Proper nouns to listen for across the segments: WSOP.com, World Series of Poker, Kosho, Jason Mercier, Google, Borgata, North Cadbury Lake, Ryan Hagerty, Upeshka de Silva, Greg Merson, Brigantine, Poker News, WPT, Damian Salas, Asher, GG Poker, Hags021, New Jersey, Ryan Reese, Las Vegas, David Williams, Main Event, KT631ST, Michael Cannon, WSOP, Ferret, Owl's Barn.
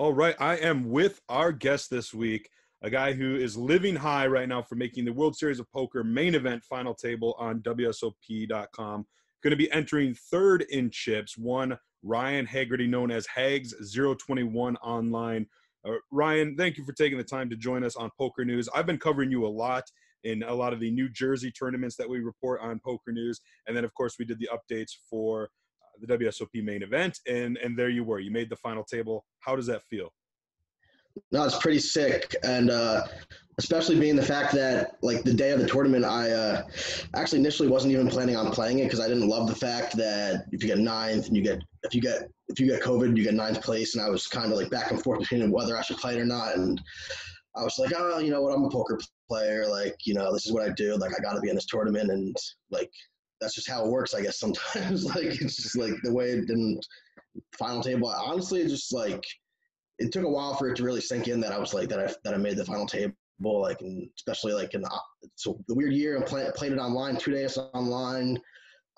All right, I am with our guest this week, a guy who is living high right now for making the World Series of Poker main event final table on WSOP.com. Going to be entering third in chips, one Ryan Hagerty, known as Hags021 online. Ryan, thank you for taking the time to join us on Poker News. I've been covering you a lot in a lot of the New Jersey tournaments that we report on Poker News. And then, of course, we did the updates for the WSOP main event, and there you were. You made the final table. How does that feel? No, it's pretty sick, and especially being the fact that, like, the day of the tournament, I actually initially wasn't even planning on playing it because I didn't love the fact that if you get ninth and if you get COVID, you get ninth place, and I was kind of like back and forth between whether I should play it or not, and I was like, oh, you know what, I'm a poker player, like, you know, this is what I do, like, I got to be in this tournament, and like that's just how it works, I guess, sometimes. Like, it's just like the way it didn't final table. Honestly, just like, it took a while for it to really sink in that I was like, that I made the final table, like, and especially like in the weird year, and played it online, 2 days online.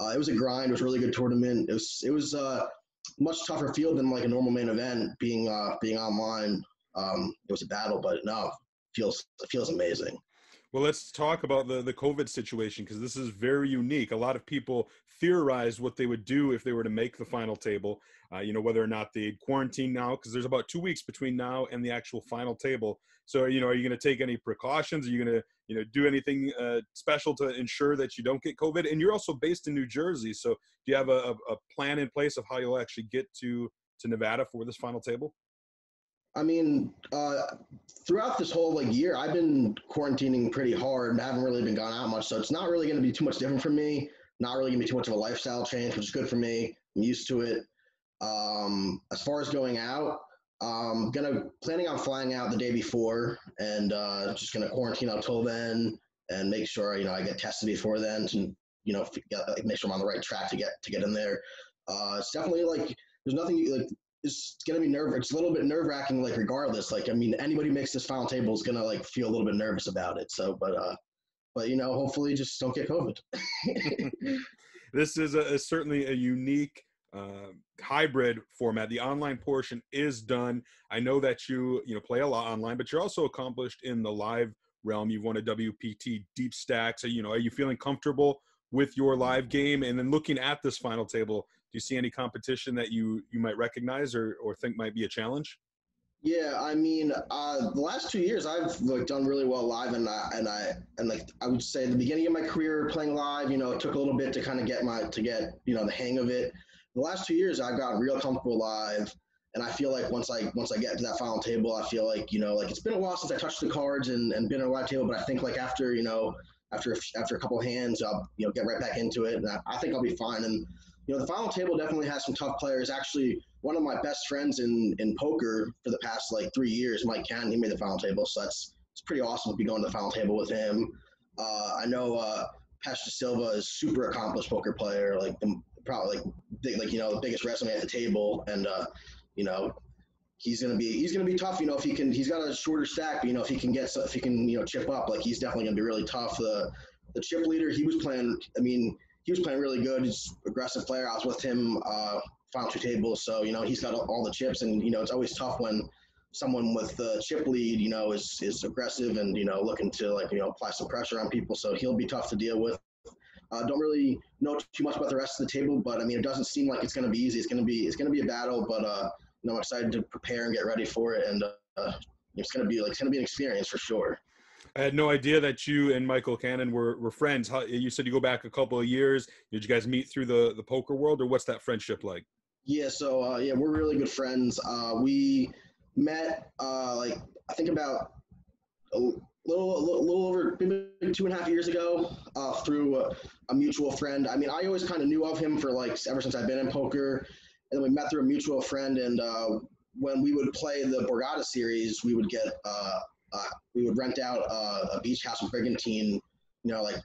It was a grind. It was a really good tournament. It was much tougher field than like a normal main event being online. It was a battle, but no, it feels amazing. Well, let's talk about the COVID situation, because this is very unique. A lot of people theorized what they would do if they were to make the final table, you know, whether or not they'd quarantine now, because there's about 2 weeks between now and the actual final table. So, you know, are you going to take any precautions? Are you going to, you know, do anything special to ensure that you don't get COVID? And you're also based in New Jersey. So do you have a plan in place of how you'll actually get to Nevada for this final table? I mean, throughout this whole like year, I've been quarantining pretty hard and haven't really been gone out much. So it's not really going to be too much different for me. Not really going to be too much of a lifestyle change, which is good for me. I'm used to it. As far as going out, I'm planning on flying out the day before and just going to quarantine until then and make sure, you know, I get tested before then to, you know, make sure I'm on the right track to get in there. It's definitely like, there's nothing like, it's going to be it's a little bit nerve-wracking, like, regardless. Like, I mean, anybody who makes this final table is going to, like, feel a little bit nervous about it. So, but you know, hopefully just don't get COVID. This is certainly a unique hybrid format. The online portion is done. I know that you play a lot online, but you're also accomplished in the live realm. You've won a WPT deep stack. So, you know, are you feeling comfortable with your live game? And then looking at this final table, do you see any competition that you might recognize or think might be a challenge? Yeah, I mean, the last 2 years I've like done really well live, and I would say the beginning of my career playing live, you know, it took a little bit to kind of get you know the hang of it. The last 2 years I've gotten real comfortable live, and I feel like once I get to that final table, I feel like, you know, like it's been a while since I touched the cards and been at a live table, but I think like after, you know, after a couple hands, I'll, you know, get right back into it, and I think I'll be fine. And you know, the final table definitely has some tough players. Actually, one of my best friends in poker for the past like 3 years, Mike Cannon, he made the final table, so it's pretty awesome to be going to the final table with him. I know Upeshka de Silva is super accomplished poker player, like probably you know, the biggest resume at the table, and you know, he's gonna be tough. You know, if he can, he's got a shorter stack, but you know, if he can you know chip up, like he's definitely gonna be really tough. The chip leader, he was playing really good. He's an aggressive player. I was with him final two tables, so you know he's got all the chips, and you know it's always tough when someone with the chip lead, you know, is aggressive and you know looking to like you know apply some pressure on people. So he'll be tough to deal with. Don't really know too much about the rest of the table, but I mean it doesn't seem like it's going to be easy. It's going to be a battle, but you know, I'm excited to prepare and get ready for it, and it's going to be an experience for sure. I had no idea that you and Michael Cannon were friends. How, you said you go back a couple of years. Did you guys meet through the poker world, or what's that friendship like? Yeah, so, yeah, we're really good friends. We met, like, I think about a little over maybe 2.5 years ago through a mutual friend. I mean, I always kind of knew of him for, like, ever since I've been in poker. And then we met through a mutual friend, and when we would play the Borgata series, we would get we would rent out a beach house in Brigantine, you know, like,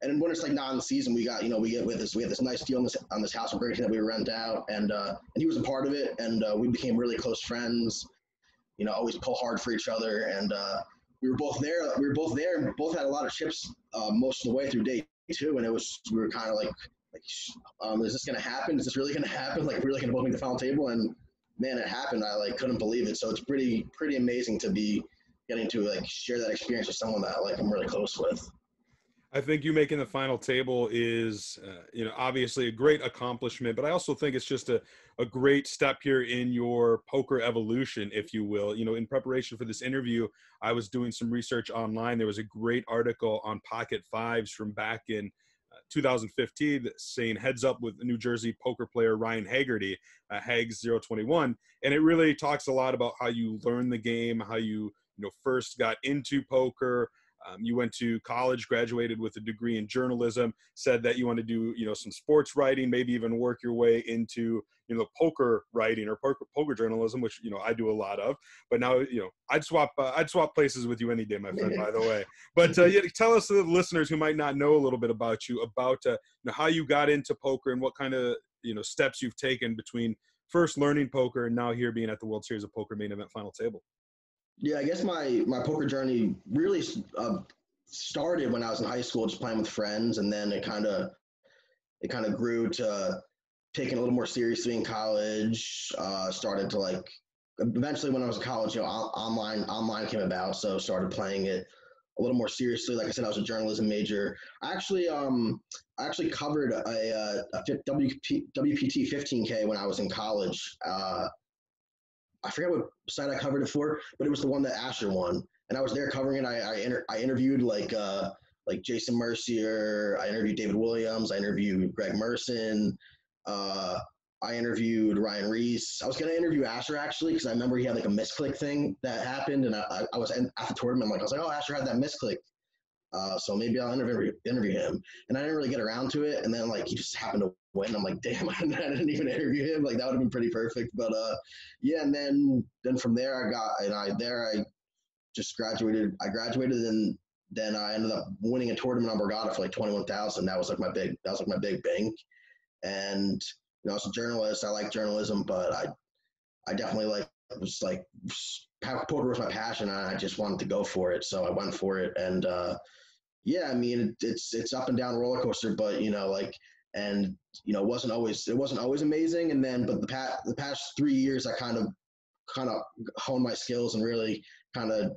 and when it's like not in the season, we had this nice deal on this house in Brigantine that we rent out, and he was a part of it, and we became really close friends, you know, always pull hard for each other, and we were both there, and both had a lot of chips most of the way through day two, and we were kind of like, is this gonna happen? Is this really gonna happen? Like, we're really gonna both make the final table? And man, it happened. I like couldn't believe it. So it's pretty amazing to be getting to like share that experience with someone that like I'm really close with. I think you making the final table is, you know, obviously a great accomplishment, but I also think it's just a great step here in your poker evolution, if you will. You know, in preparation for this interview, I was doing some research online. There was a great article on pocket fives from back in 2015 saying heads up with New Jersey poker player Ryan Hagerty, Hags 021. And it really talks a lot about how you learn the game, how you know, first got into poker. You went to college, graduated with a degree in journalism, said that you want to do, you know, some sports writing, maybe even work your way into, you know, poker writing or poker journalism, which, you know, I do a lot of. But now, you know, I'd swap places with you any day, my friend, by the way. But yeah, tell us, to the listeners who might not know a little bit about you, about you know, how you got into poker and what kind of, you know, steps you've taken between first learning poker and now here being at the World Series of Poker main event final table. Yeah, I guess my poker journey really started when I was in high school, just playing with friends, and then it kind of grew to taking it a little more seriously in college. Started to like eventually when I was in college, you know, online came about, so started playing it a little more seriously. Like I said, I was a journalism major. I actually covered a WPT 15K when I was in college. I forget what site I covered it for, but it was the one that Asher won, and I was there covering it. I interviewed like Jason Mercier, I interviewed David Williams, I interviewed Greg Merson, I interviewed Ryan Reese. I was gonna interview Asher actually because I remember he had like a misclick thing that happened, and I was at the tournament. Like I was like, oh, Asher had that misclick, so maybe I'll interview him. And I didn't really get around to it, and then like he just happened to win. I'm like, damn, I didn't even interview him. Like that would have been pretty perfect. But yeah, and then from there I graduated, and then I ended up winning a tournament on Borgata for like $21,000. That was like my big bank. And you know, I was a journalist. I like journalism, but I definitely was poker was my passion, and I just wanted to go for it. So I went for it, and yeah, I mean it's up and down roller coaster, but you know like. And you know, it wasn't always amazing. And then, but the past 3 years, I kind of honed my skills and really kind of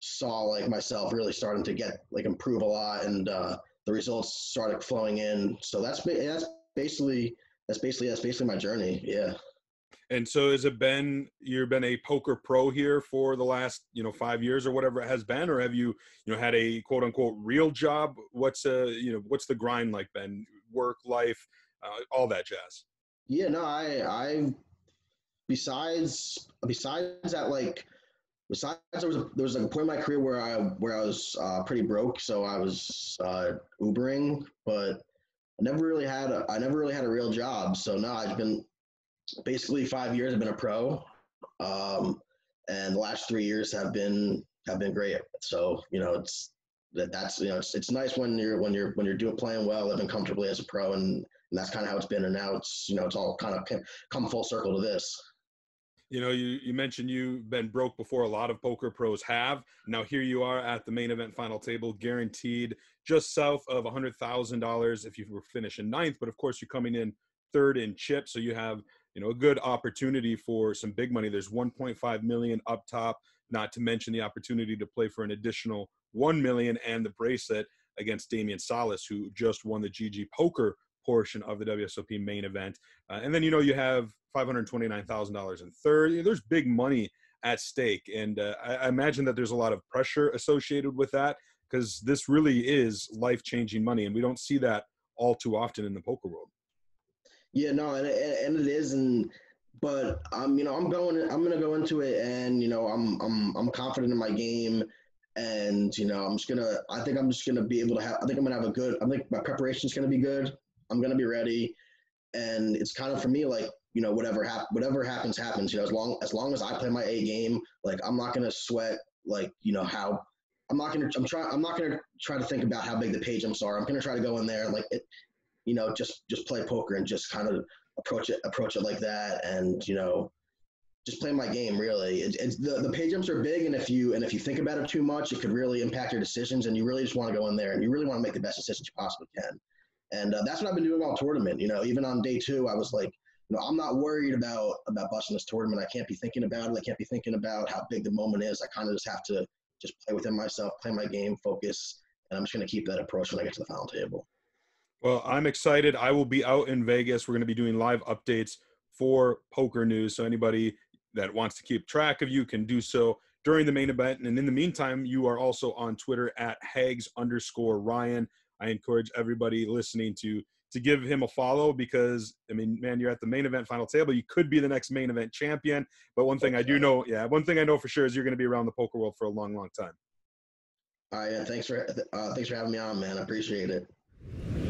saw like myself really starting to get like improve a lot, and the results started flowing in. So that's basically my journey. Yeah. And so has it been, you've been a poker pro here for the last, you know, 5 years or whatever it has been, or have you, you know, had a quote unquote real job? What's the grind like been? Work, life, all that jazz? Yeah, no, I besides that, like, besides there was like a point in my career where I was pretty broke, so I was Ubering, but I never really had a real job. So no, I've been basically 5 years. I've been a pro, and the last 3 years have been great. So you know, it's nice when you're playing well, living comfortably as a pro, and that's kind of how it's been. And now it's, you know, it's all kind of come full circle to this. You know, you mentioned you've been broke before. A lot of poker pros have. Now here you are at the main event final table, guaranteed just south of $100,000 if you were finishing ninth. But of course, you're coming in third in chip, so you have, you know, a good opportunity for some big money. There's $1.5 million up top, not to mention the opportunity to play for an additional $1 million and the bracelet against Damian Salas, who just won the GG Poker portion of the WSOP main event. And then, you know, you have $529,000 in third. You know, there's big money at stake. And I imagine that there's a lot of pressure associated with that, because this really is life-changing money. And we don't see that all too often in the poker world. Yeah, no, and it is. And but you know, I'm going to go into it, and you know, I'm confident in my game. And, you know, I think my preparation's going to be good. I'm going to be ready. And it's kind of, for me, like, you know, whatever happens, happens, you know, as long as I play my A game, like, I'm not going to sweat, like, you know, how I'm not going to try to think about how big the page I'm sorry. I'm going to try to go in there and, like, it, you know, just play poker and just kind of approach it like that. And, you know, just play my game, really. It's the pay jumps are big, and if you think about it too much, it could really impact your decisions, and you really just want to go in there, and you really want to make the best decisions you possibly can. And that's what I've been doing all tournament. You know, even on day two, I was like, you know, I'm not worried about busting this tournament. I can't be thinking about it. I can't be thinking about how big the moment is. I kind of just have to just play within myself, play my game, focus, and I'm just going to keep that approach when I get to the final table. Well, I'm excited. I will be out in Vegas. We're going to be doing live updates for Poker News, so anybody that wants to keep track of you can do so during the main event. And in the meantime, you are also on Twitter at Hags_Ryan. I encourage everybody listening to give him a follow because, I mean, man, you're at the main event final table. You could be the next main event champion. But one thing I do know, one thing I know for sure is you're going to be around the poker world for a long, long time. All right, yeah, thanks for having me on, man. I appreciate it.